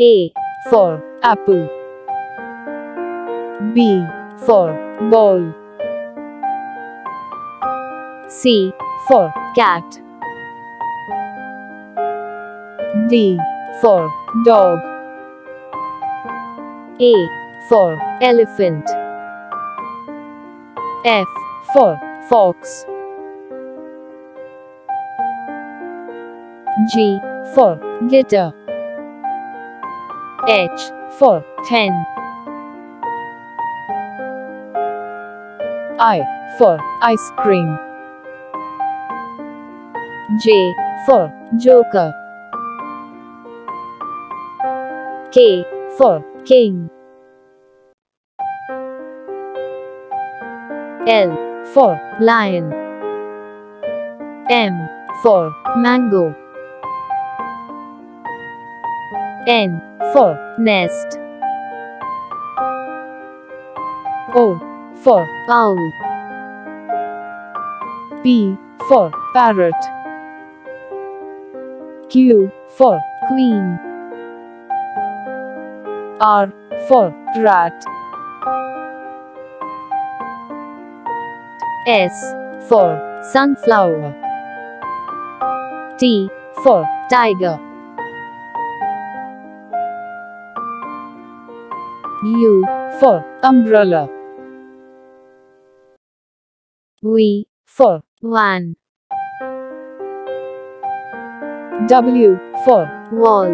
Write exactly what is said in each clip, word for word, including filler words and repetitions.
A for apple, B for ball, C for cat, D for dog, E for elephant, F for fox, G for guitar, H for hen, I for ice cream, J for joker, K for king, L for lion, M for mango, N for nest, O for owl, P for parrot, Q for queen, R for rat, S for sunflower, T for tiger, U for umbrella, V for one, W for wall,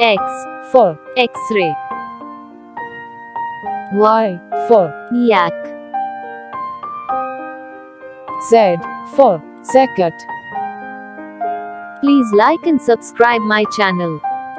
X for X-ray, Y for yak, Z for second. Please like and subscribe my channel.